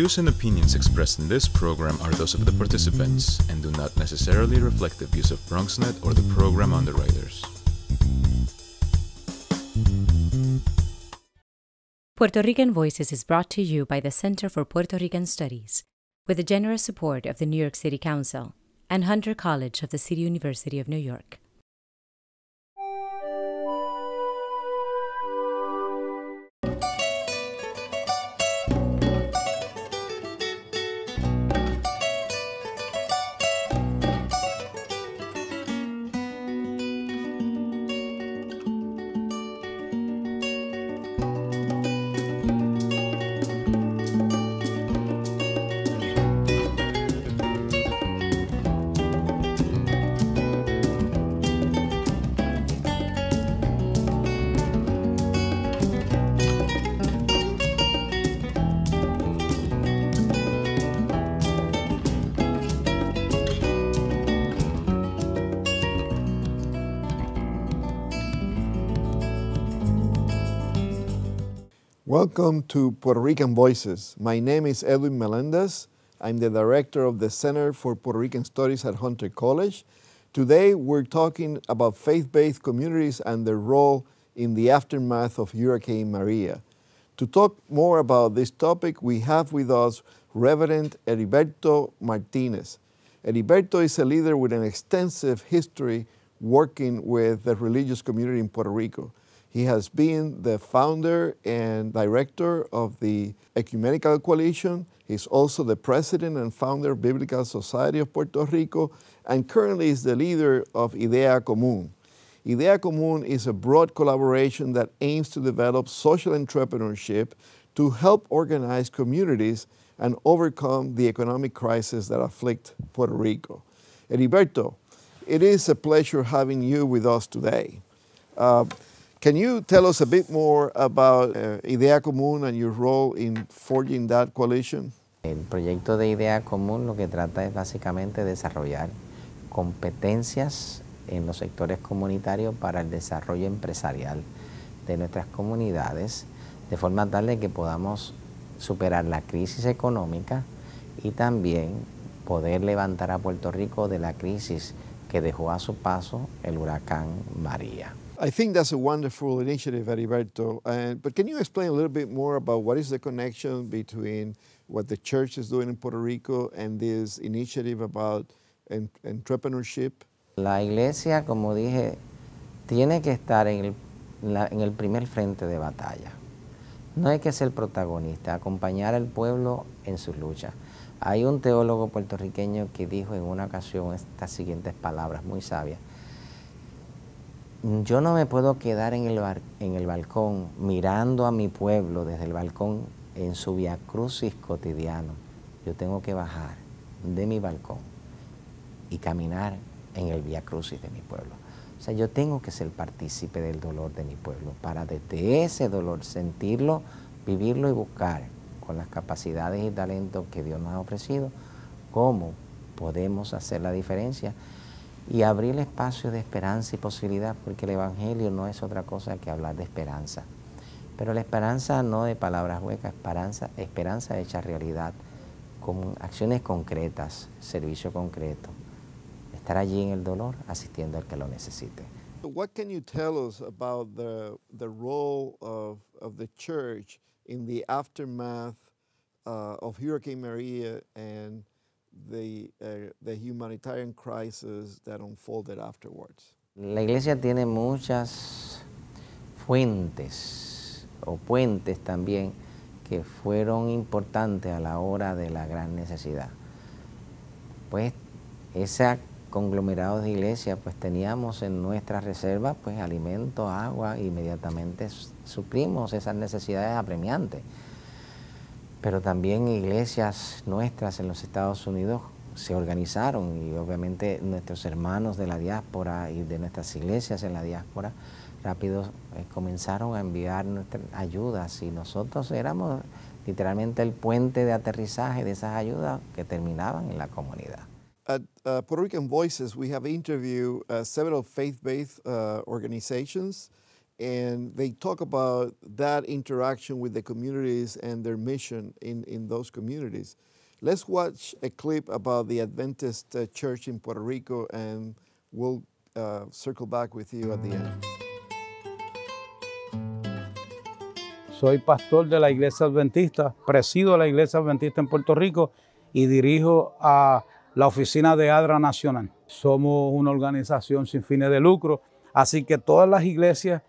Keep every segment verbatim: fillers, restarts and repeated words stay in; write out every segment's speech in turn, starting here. views and opinions expressed in this program are those of the participants and do not necessarily reflect the views of BronxNet or the program underwriters. Puerto Rican Voices is brought to you by the Center for Puerto Rican Studies, with the generous support of the New York City Council and Hunter College of the City University of New York. Welcome to Puerto Rican Voices. My name is Edwin Melendez. I'm the director of the Center for Puerto Rican Studies at Hunter College. Today we're talking about faith-based communities and their role in the aftermath of Hurricane Maria. To talk more about this topic, we have with us Reverend Heriberto Martinez. Heriberto is a leader with an extensive history working with the religious community in Puerto Rico. He has been the founder and director of the Ecumenical Coalition. He's also the president and founder of Biblical Society of Puerto Rico, and currently is the leader of Idea Común. Idea Común is a broad collaboration that aims to develop social entrepreneurship to help organize communities and overcome the economic crisis that afflicts Puerto Rico. Heriberto, it is a pleasure having you with us today. Uh, Can you tell us a bit more about uh, Idea Común and your role in forging that coalition? El proyecto de Idea Común lo que trata es básicamente desarrollar competencias en los sectores comunitarios para el desarrollo empresarial de nuestras comunidades, de forma tal de que podamos superar la crisis económica y también poder levantar a Puerto Rico de la crisis que dejó a su paso el huracán María. I think that's a wonderful initiative, Heriberto. And, but can you explain a little bit more about what is the connection between what the church is doing in Puerto Rico and this initiative about entrepreneurship? La iglesia, como dije, tiene que estar en el, la, en el primer frente de batalla. No hay que ser protagonista, acompañar al pueblo en sus luchas. Hay un teólogo puertorriqueño que dijo en una ocasión estas siguientes palabras muy sabias. Yo no me puedo quedar en el, bar, en el balcón mirando a mi pueblo desde el balcón en su viacrucis cotidiano. Yo tengo que bajar de mi balcón y caminar en el viacrucis de mi pueblo. O sea, yo tengo que ser partícipe del dolor de mi pueblo para desde ese dolor sentirlo, vivirlo y buscar con las capacidades y talentos que Dios nos ha ofrecido cómo podemos hacer la diferencia y abrir espacio de esperanza y posibilidad, porque el Evangelio no es otra cosa que hablar de esperanza. Pero la esperanza no de palabras huecas, esperanza, esperanza hecha realidad, con acciones concretas, servicio concreto. Estar allí en el dolor, asistiendo al que lo necesite. What can you tell us about the, the role of, of the church in the aftermath uh, of Hurricane Maria and The, uh, the humanitarian crisis that unfolded afterwards? La iglesia tiene muchas fuentes o puentes también que fueron importantes a la hora de la gran necesidad. Pues ese conglomerado de iglesias, pues teníamos en nuestras reservas pues alimento, agua, e inmediatamente suplimos esas necesidades apremiantes. Pero también iglesias nuestras en los Estados Unidos se organizaron y obviamente nuestros hermanos de la diáspora y de nuestras iglesias en la diáspora rápido eh, comenzaron a enviar nuestras ayudas y nosotros éramos literalmente el puente de aterrizaje de esas ayudas que terminaban en la comunidad. At uh, Puerto Rican Voices we have interviewed uh, several faith-based uh, organizations and they talk about that interaction with the communities and their mission in, in those communities. Let's watch a clip about the Adventist uh, Church in Puerto Rico, and we'll uh, circle back with you at the end. Soy pastor de la Iglesia Adventista, presido la Iglesia Adventista en Puerto Rico y dirijo a la oficina de Adra Nacional. Somos una organización sin fines de lucro, así que todas las iglesias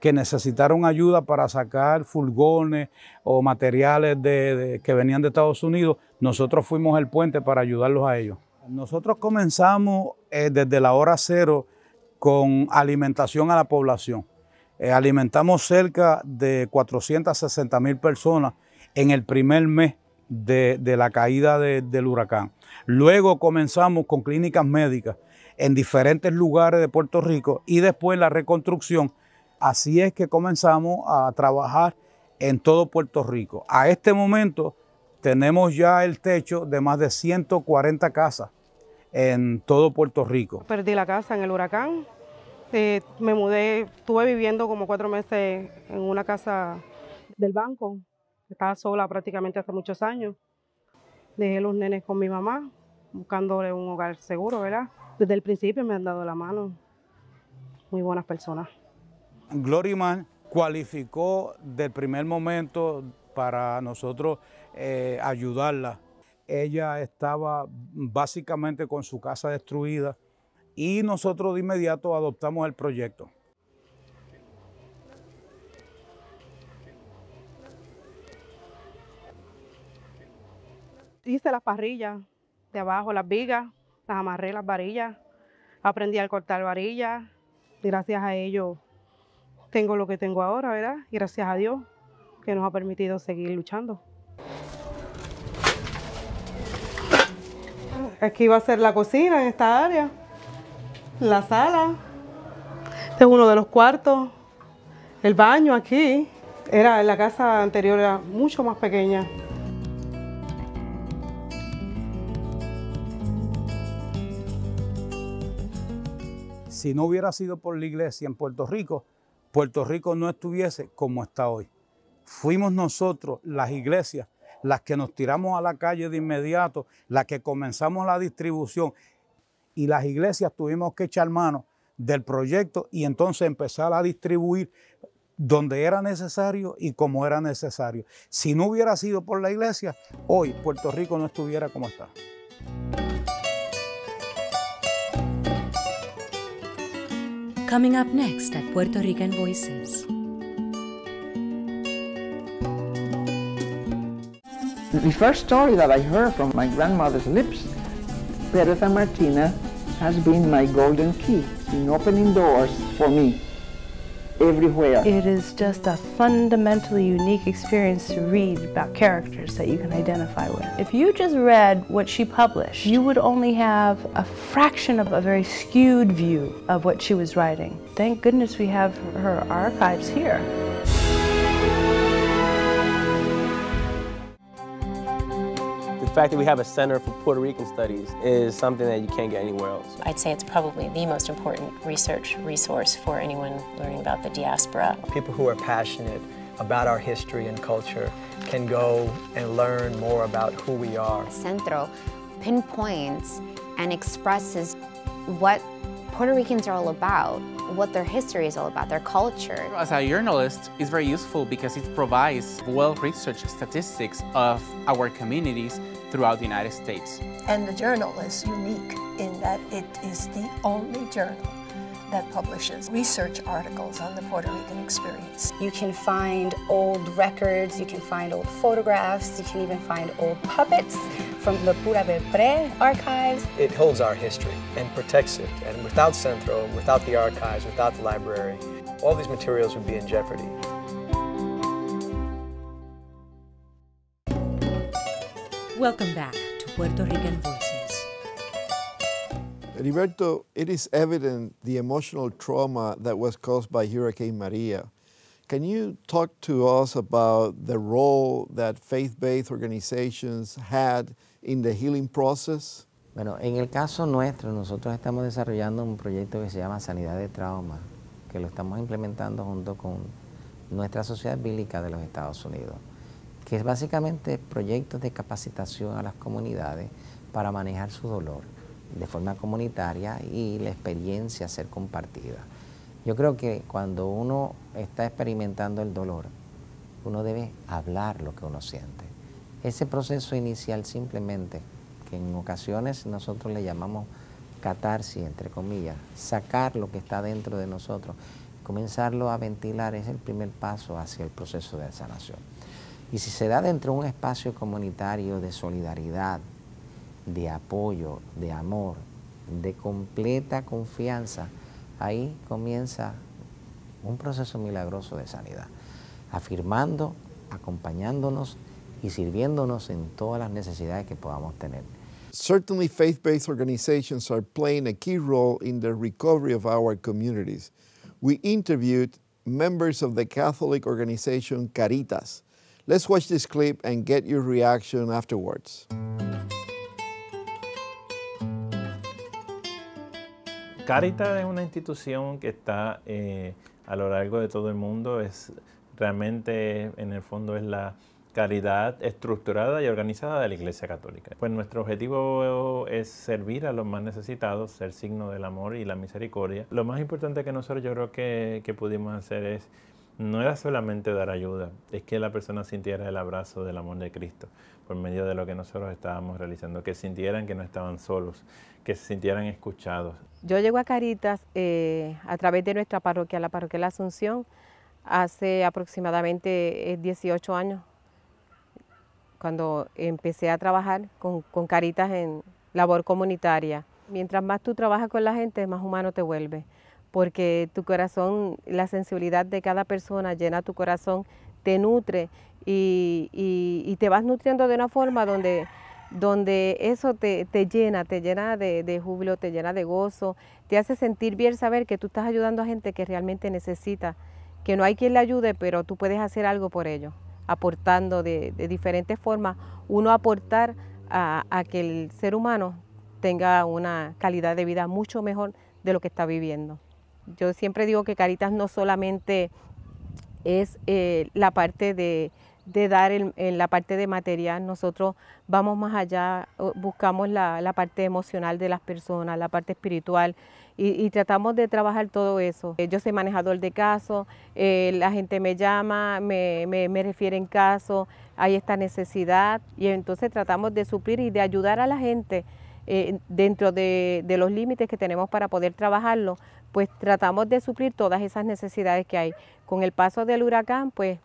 que necesitaron ayuda para sacar furgones o materiales de, de, que venían de Estados Unidos, nosotros fuimos el puente para ayudarlos a ellos. Nosotros comenzamos eh, desde la hora cero con alimentación a la población. Eh, alimentamos cerca de cuatrocientas sesenta mil personas en el primer mes de, de la caída de, del huracán. Luego comenzamos con clínicas médicas en diferentes lugares de Puerto Rico y después la reconstrucción. Así es que comenzamos a trabajar en todo Puerto Rico. A este momento tenemos ya el techo de más de ciento cuarenta casas en todo Puerto Rico. Perdí la casa en el huracán, eh, me mudé, estuve viviendo como cuatro meses en una casa del banco. Estaba sola prácticamente hace muchos años. Dejé los nenes con mi mamá, buscándole un hogar seguro, ¿verdad? Desde el principio me han dado la mano, muy buenas personas. Gloryman cualificó del primer momento para nosotros eh, ayudarla. Ella estaba básicamente con su casa destruida y nosotros de inmediato adoptamos el proyecto. Hice las parrillas de abajo, las vigas, las amarré, las varillas. Aprendí a cortar varillas. Gracias a ello tengo lo que tengo ahora, ¿verdad? Y gracias a Dios que nos ha permitido seguir luchando. Aquí va a ser la cocina en esta área, la sala, este es uno de los cuartos, el baño aquí. Era la casa anterior, era mucho más pequeña. Si no hubiera sido por la iglesia en Puerto Rico, Puerto Rico no estuviese como está hoy. Fuimos nosotros, las iglesias, las que nos tiramos a la calle de inmediato, las que comenzamos la distribución, y las iglesias tuvimos que echar mano del proyecto y entonces empezar a distribuir donde era necesario y como era necesario. Si no hubiera sido por la iglesia, hoy Puerto Rico no estuviera como está. Coming up next at Puerto Rican Voices. The first story that I heard from my grandmother's lips, Teresa Martina has been my golden key in opening doors for me everywhere. It is just a fundamentally unique experience to read about characters that you can identify with. If you just read what she published, you would only have a fraction of a very skewed view of what she was writing. Thank goodness we have her archives here. The fact that we have a Center for Puerto Rican Studies is something that you can't get anywhere else. I'd say it's probably the most important research resource for anyone learning about the diaspora. People who are passionate about our history and culture can go and learn more about who we are. Centro pinpoints and expresses what Puerto Ricans are all about, what their history is all about, their culture. As a journalist, it's very useful because it provides well-researched statistics of our communities throughout the United States. And the journal is unique in that it is the only journal that publishes research articles on the Puerto Rican experience. You can find old records, you can find old photographs, you can even find old puppets from the Pura Belpre archives. It holds our history and protects it, and without Centro, without the archives, without the library, all these materials would be in jeopardy. Welcome back to Puerto Rican Voices. Heriberto, it is evident the emotional trauma that was caused by Hurricane Maria. Can you talk to us about the role that faith-based organizations had in the healing process? Bueno, en el caso nuestro, nosotros estamos desarrollando un proyecto que se llama Sanidad de Trauma, que lo estamos implementando junto con nuestra Sociedad Bíblica de los Estados Unidos, que es básicamente proyectos de capacitación a las comunidades para manejar su dolor de forma comunitaria y la experiencia ser compartida. Yo creo que cuando uno está experimentando el dolor, uno debe hablar lo que uno siente. Ese proceso inicial simplemente, que en ocasiones nosotros le llamamos catarsis, entre comillas, sacar lo que está dentro de nosotros, comenzarlo a ventilar, es el primer paso hacia el proceso de sanación. Y si se da dentro de un espacio comunitario de solidaridad, de apoyo, de amor, de completa confianza, ahí comienza un proceso milagroso de sanidad, afirmando, acompañándonos y sirviéndonos en todas las necesidades que podamos tener. Certainly, faith-based organizations are playing a key role in the recovery of our communities. We interviewed members of the Catholic organization Caritas. Let's watch this clip and get your reaction afterwards. Caritas es una institución que está eh, a lo largo de todo el mundo. Es realmente, en el fondo, es la caridad estructurada y organizada de la Iglesia Católica. Pues nuestro objetivo es servir a los más necesitados, ser signo del amor y la misericordia. Lo más importante que nosotros yo creo que, que pudimos hacer es, no era solamente dar ayuda, es que la persona sintiera el abrazo del amor de Cristo por medio de lo que nosotros estábamos realizando, que sintieran que no estaban solos, que se sintieran escuchados. Yo llego a Caritas eh, a través de nuestra parroquia, la parroquia de la Asunción, hace aproximadamente dieciocho años, cuando empecé a trabajar con, con Caritas en labor comunitaria. Mientras más tú trabajas con la gente, más humano te vuelves, porque tu corazón, la sensibilidad de cada persona llena tu corazón, te nutre y, y, y te vas nutriendo de una forma donde, donde eso te, te llena, te llena de, de júbilo, te llena de gozo, te hace sentir bien saber que tú estás ayudando a gente que realmente necesita, que no hay quien le ayude, pero tú puedes hacer algo por ello, aportando de, de diferentes formas, uno aportar a, a que el ser humano tenga una calidad de vida mucho mejor de lo que está viviendo. Yo siempre digo que Caritas no solamente es eh, la parte de, de dar, el, en la parte de material, nosotros vamos más allá, buscamos la, la parte emocional de las personas, la parte espiritual, y, y tratamos de trabajar todo eso. Yo soy manejador de casos, eh, la gente me llama, me, me, me refiere en casos, hay esta necesidad, y entonces tratamos de suplir y de ayudar a la gente eh, dentro de, de los límites que tenemos para poder trabajarlo. Pues tratamos de suplir todas esas necesidades que hay. Con el paso del huracán, pues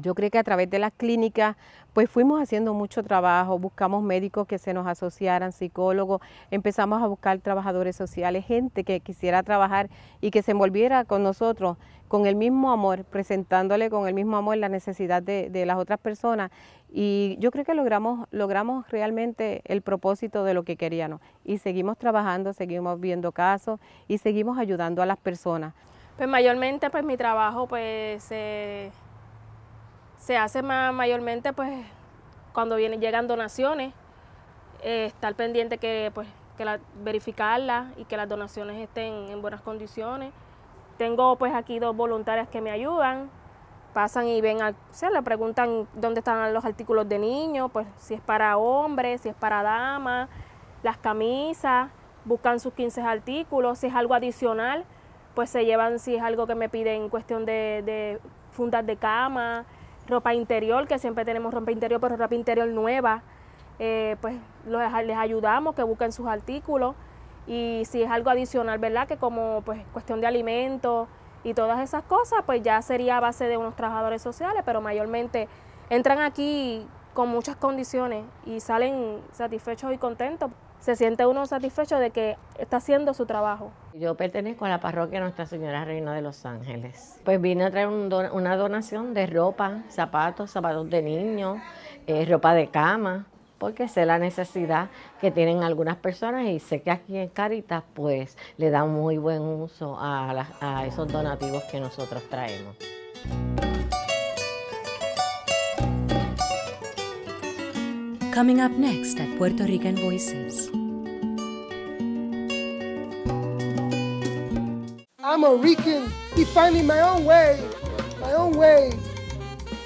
yo creo que a través de las clínicas, pues fuimos haciendo mucho trabajo, buscamos médicos que se nos asociaran, psicólogos, empezamos a buscar trabajadores sociales, gente que quisiera trabajar y que se envolviera con nosotros, con el mismo amor, presentándole con el mismo amor la necesidad de, de las otras personas. Y yo creo que logramos, logramos realmente el propósito de lo que queríamos. Y seguimos trabajando, seguimos viendo casos y seguimos ayudando a las personas. Pues mayormente pues mi trabajo pues eh, se hace más, mayormente pues cuando vienen, llegan donaciones, eh, estar pendiente que pues que la, verificarlas y que las donaciones estén en buenas condiciones. Tengo pues aquí dos voluntarias que me ayudan. Pasan y ven, a, se le preguntan dónde están los artículos de niños, pues si es para hombres, si es para damas, las camisas, buscan sus quince artículos, si es algo adicional, pues se llevan, si es algo que me piden, cuestión de, de fundas de cama, ropa interior, que siempre tenemos ropa interior, pero ropa interior nueva, eh, pues los, les ayudamos que busquen sus artículos, y si es algo adicional, ¿verdad?, que como pues cuestión de alimentos, y todas esas cosas, pues ya sería a base de unos trabajadores sociales, pero mayormente entran aquí con muchas condiciones y salen satisfechos y contentos. Se siente uno satisfecho de que está haciendo su trabajo. Yo pertenezco a la parroquia Nuestra Señora Reina de los Ángeles. Pues vine a traer un don, una donación de ropa, zapatos, zapatos de niños, eh, ropa de cama, porque sé la necesidad que tienen algunas personas y sé que aquí en Caritas pues le da muy buen uso a, la, a esos donativos que nosotros traemos. Coming up next at Puerto Rican Voices. I'm a Rican. He's finding my own way, my own way,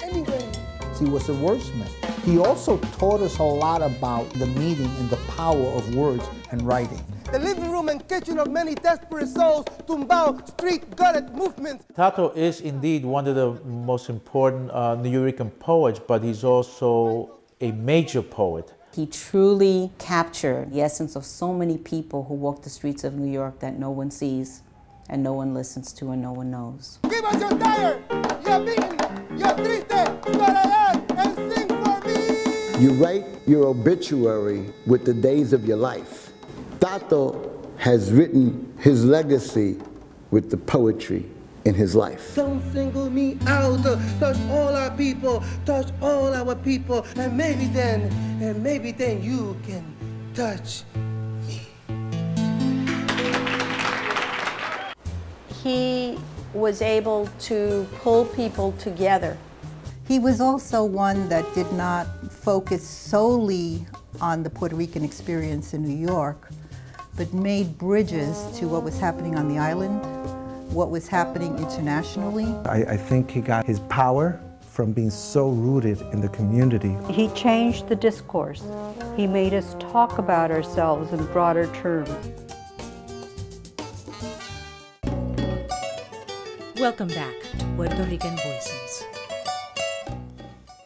anyway. He was a wordsmith. He also taught us a lot about the meaning and the power of words and writing. The living room and kitchen of many desperate souls, tumbao, street gutted movement. Tato is indeed one of the most important uh, New Yorker poets, but he's also a major poet. He truly captured the essence of so many people who walk the streets of New York that no one sees and no one listens to and no one knows. Give us your tired, your beaten, your triste, soledad, and sing for me. You write your obituary with the days of your life. Tato has written his legacy with the poetry in his life. Don't single me out, touch all our people, touch all our people, and maybe then, and maybe then you can touch me. He was able to pull people together. He was also one that did not focus solely on the Puerto Rican experience in New York, but made bridges to what was happening on the island, what was happening internationally. I, I think he got his power from being so rooted in the community. He changed the discourse. He made us talk about ourselves in broader terms. Welcome back to Puerto Rican Voices.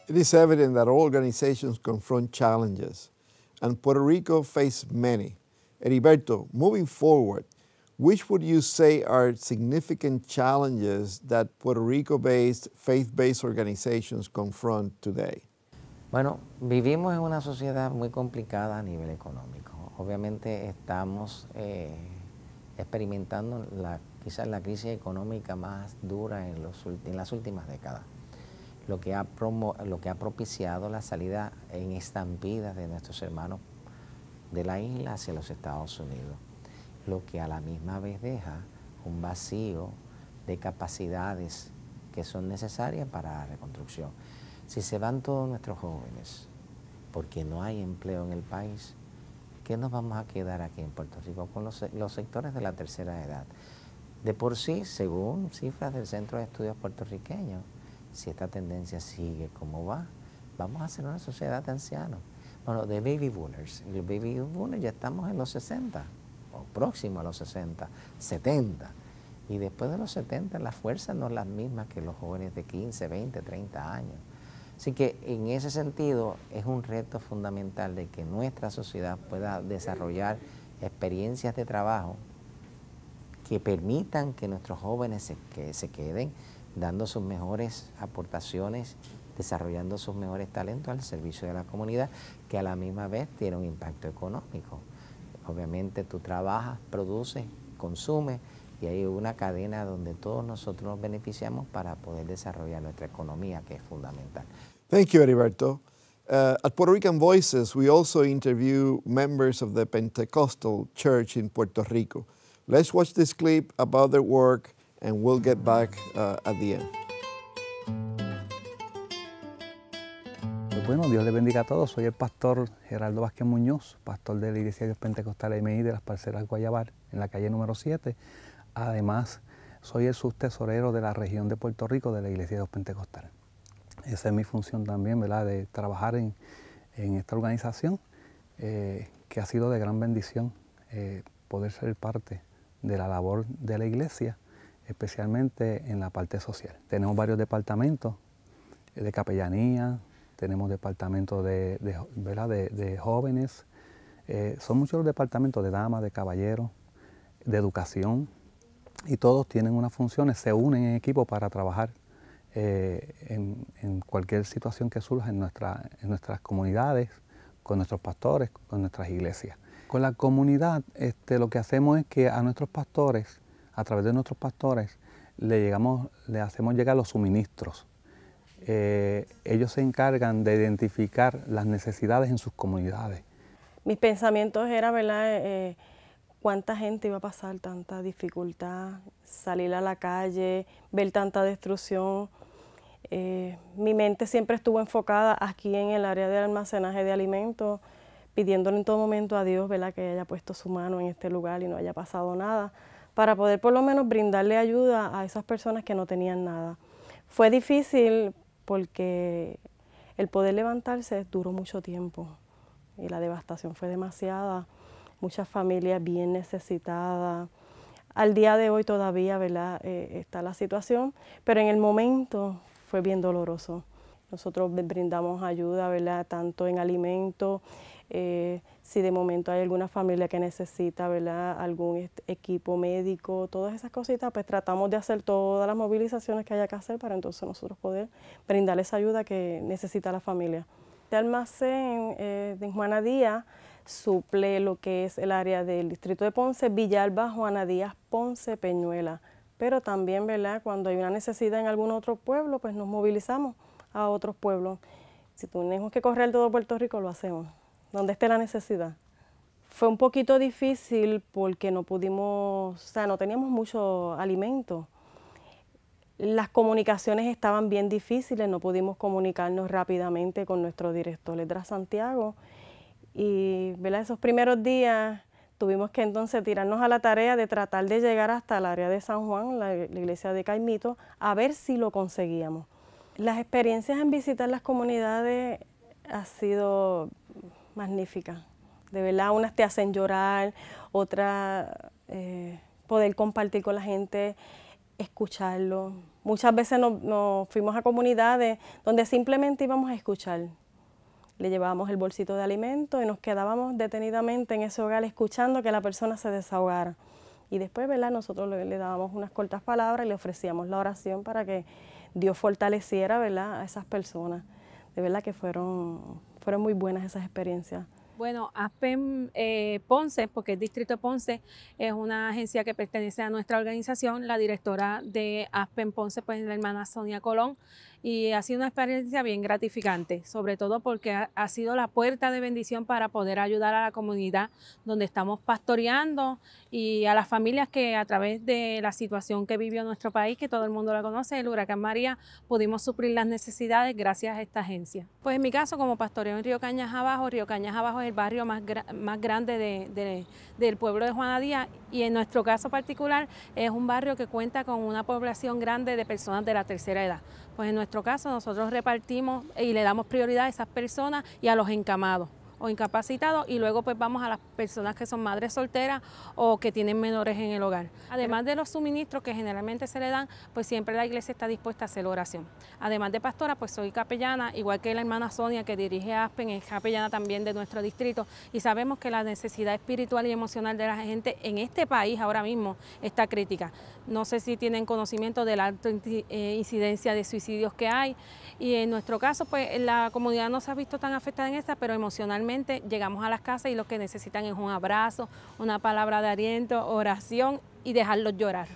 It is evident that all organizations confront challenges, and Puerto Rico faced many. Heriberto, moving forward, which would you say are significant challenges that Puerto Rico-based, faith-based organizations confront today? Bueno, vivimos en una sociedad muy complicada a nivel económico. Obviamente estamos eh, experimentando la, quizás la crisis económica más dura en, los, en las últimas décadas, lo que, ha promo, lo que ha propiciado la salida en estampidas de nuestros hermanos de la isla hacia los Estados Unidos, lo que a la misma vez deja un vacío de capacidades que son necesarias para la reconstrucción. Si se van todos nuestros jóvenes porque no hay empleo en el país, ¿qué nos vamos a quedar aquí en Puerto Rico con los, los sectores de la tercera edad? De por sí, según cifras del Centro de Estudios Puertorriqueños, si esta tendencia sigue como va, vamos a ser una sociedad de ancianos. Bueno, de baby boomers. Los baby boomers ya estamos en los sesenta, o próximo a los sesenta, setenta. Y después de los setenta, las fuerzas no son las mismas que los jóvenes de quince, veinte, treinta años. Así que en ese sentido es un reto fundamental de que nuestra sociedad pueda desarrollar experiencias de trabajo que permitan que nuestros jóvenes se, que se queden dando sus mejores aportaciones, desarrollando sus mejores talentos al servicio de la comunidad, que a la misma vez tiene un impacto económico. Obviamente tú trabajas, produces, consumes, y hay una cadena donde todos nosotros nos beneficiamos para poder desarrollar nuestra economía, que es fundamental. Thank you, Heriberto. Uh, at Puerto Rican Voices, we also interview members of the Pentecostal Church in Puerto Rico. Let's watch this clip about their work, and we'll get back uh, at the end. Bueno, Dios les bendiga a todos. Soy el pastor Gerardo Vázquez Muñoz, pastor de la Iglesia Dios Pentecostal M I de las Parcelas Guayabal, en la calle número siete. Además, soy el subtesorero de la región de Puerto Rico de la Iglesia Dios Pentecostal. Esa es mi función también, ¿verdad?, de trabajar en, en esta organización, eh, que ha sido de gran bendición eh, poder ser parte de la labor de la Iglesia, especialmente en la parte social. Tenemos varios departamentos eh, de capellanía. Tenemos departamentos de, de, de, de jóvenes, eh, son muchos los departamentos de damas, de caballeros, de educación, y todos tienen unas funciones, se unen en equipo para trabajar eh, en, en cualquier situación que surja en, nuestra, en nuestras comunidades, con nuestros pastores, con nuestras iglesias. Con la comunidad este, lo que hacemos es que a nuestros pastores, a través de nuestros pastores, le, llegamos, le hacemos llegar los suministros. Eh, ellos se encargan de identificar las necesidades en sus comunidades. Mis pensamientos eran, ¿verdad?, eh, cuánta gente iba a pasar tanta dificultad, salir a la calle, ver tanta destrucción. Eh, mi mente siempre estuvo enfocada aquí en el área de almacenaje de alimentos, pidiéndole en todo momento a Dios, ¿verdad?, que haya puesto su mano en este lugar y no haya pasado nada. para poder por lo menos brindarle ayuda a esas personas que no tenían nada. Fue difícil porque el poder levantarse duró mucho tiempo y la devastación fue demasiada, muchas familias bien necesitadas. Al día de hoy todavía, ¿verdad?, eh, está la situación, pero en el momento fue bien doloroso. Nosotros brindamos ayuda, ¿verdad?, tanto en alimentos, eh, si de momento hay alguna familia que necesita, ¿verdad?, algún equipo médico, todas esas cositas, pues tratamos de hacer todas las movilizaciones que haya que hacer para entonces nosotros poder brindar esa ayuda que necesita la familia. Este almacén eh, de Juana Díaz suple lo que es el área del distrito de Ponce, Villalba, Juana Díaz, Ponce, Peñuela. Pero también, ¿verdad?, cuando hay una necesidad en algún otro pueblo, pues nos movilizamos a otros pueblos. Si tenemos que correr todo Puerto Rico, lo hacemos, donde esté la necesidad. Fue un poquito difícil porque no pudimos, o sea, no teníamos mucho alimento. Las comunicaciones estaban bien difíciles, no pudimos comunicarnos rápidamente con nuestro director, Edra Santiago. Y, ¿verdad?, esos primeros días tuvimos que entonces tirarnos a la tarea de tratar de llegar hasta el área de San Juan, la, la iglesia de Caimito, a ver si lo conseguíamos. Las experiencias en visitar las comunidades han sido magníficas. De verdad, unas te hacen llorar, otras eh, poder compartir con la gente, escucharlo. Muchas veces nos no fuimos a comunidades donde simplemente íbamos a escuchar. Le llevábamos el bolsito de alimento y nos quedábamos detenidamente en ese hogar escuchando que la persona se desahogara. Y después, ¿verdad?, nosotros le, le dábamos unas cortas palabras y le ofrecíamos la oración para que Dios fortaleciera, ¿verdad?, a esas personas. De verdad que fueron, fueron muy buenas esas experiencias. Bueno, ASPEN eh, Ponce, porque el Distrito de Ponce es una agencia que pertenece a nuestra organización. La directora de ASPEN Ponce, pues, es la hermana Sonia Colón, y ha sido una experiencia bien gratificante, sobre todo porque ha, ha sido la puerta de bendición para poder ayudar a la comunidad donde estamos pastoreando y a las familias que, a través de la situación que vivió nuestro país, que todo el mundo la conoce, el huracán María, pudimos suplir las necesidades gracias a esta agencia. Pues en mi caso, como pastoreo en Río Cañas Abajo, Río Cañas Abajo el barrio más, gra más grande de, de, del pueblo de Juana Díaz, y en nuestro caso particular es un barrio que cuenta con una población grande de personas de la tercera edad. Pues en nuestro caso nosotros repartimos y le damos prioridad a esas personas y a los encamados o incapacitados, y luego pues vamos a las personas que son madres solteras o que tienen menores en el hogar. Además de los suministros que generalmente se le dan, pues siempre la iglesia está dispuesta a hacer oración. Además de pastora, pues soy capellana, igual que la hermana Sonia, que dirige ASPEN, es capellana también de nuestro distrito, y sabemos que la necesidad espiritual y emocional de la gente en este país ahora mismo está crítica. No sé si tienen conocimiento de la alta incidencia de suicidios que hay, y en nuestro caso pues la comunidad no se ha visto tan afectada en esta, pero emocionalmente llegamos a las casas y lo que necesitan es un abrazo, una palabra de aliento, oración y dejarlos llorar.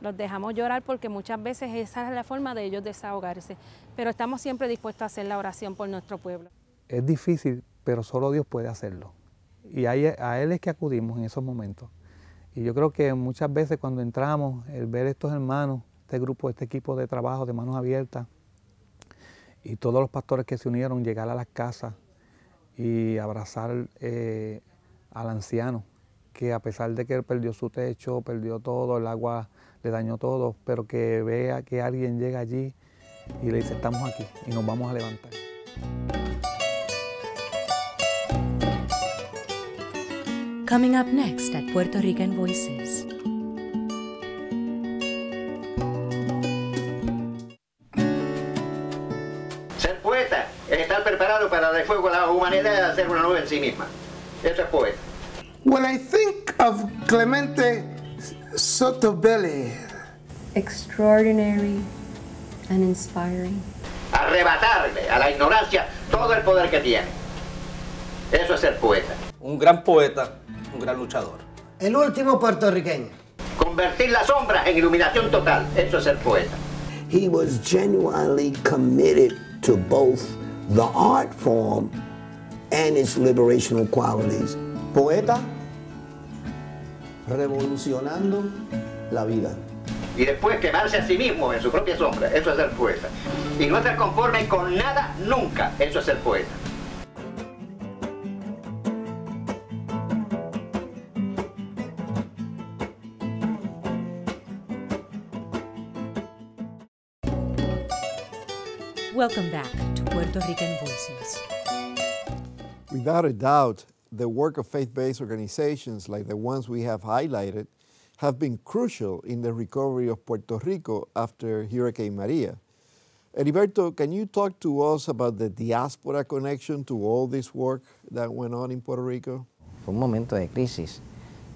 Los dejamos llorar porque muchas veces esa es la forma de ellos desahogarse, pero estamos siempre dispuestos a hacer la oración por nuestro pueblo. Es difícil, pero solo Dios puede hacerlo, y a Él es que acudimos en esos momentos. Y yo creo que muchas veces cuando entramos, el ver estos hermanos, este grupo, este equipo de trabajo de manos abiertas, y todos los pastores que se unieron, llegar a las casas y abrazar eh, al anciano, que a pesar de que él perdió su techo, perdió todo, el agua le dañó todo, pero que vea que alguien llega allí y le dice, estamos aquí y nos vamos a levantar. Coming up next at Puerto Rican Voices. When I think of Clemente Soto Velter, extraordinary and inspiring. Arrebatarle a la ignorancia todo el poder que tiene. Eso es ser poeta. Un gran poeta, un gran luchador. El último puertorriqueño. Convertir la sombra en iluminación total. Eso es ser poeta. He was genuinely committed to both the art form and its liberational qualities. Poeta revolucionando la vida. Y después quemarse a sí mismo en su propia sombra, eso es ser poeta. Y no estar conforme con nada nunca, eso es ser poeta. Welcome back to Puerto Rican Voices. Without a doubt, the work of faith-based organizations like the ones we have highlighted have been crucial in the recovery of Puerto Rico after Hurricane Maria. Heriberto, can you talk to us about the diaspora connection to all this work that went on in Puerto Rico? Fue un momento de crisis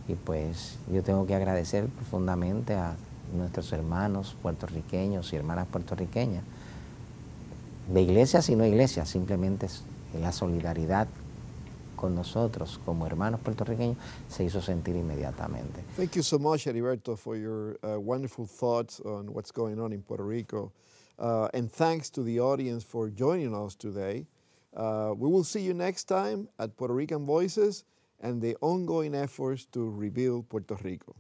y pues yo tengo que agradecer profundamente a nuestros hermanos puertorriqueños y hermanas puertorriqueñas, de iglesias y no iglesias, simplemente la solidaridad con nosotros como hermanos puertorriqueños se hizo sentir inmediatamente. Thank you so much, Heriberto, for your uh, wonderful thoughts on what's going on in Puerto Rico. Uh, and thanks to the audience for joining us today. Uh, we will see you next time at Puerto Rican Voices and the ongoing efforts to rebuild Puerto Rico.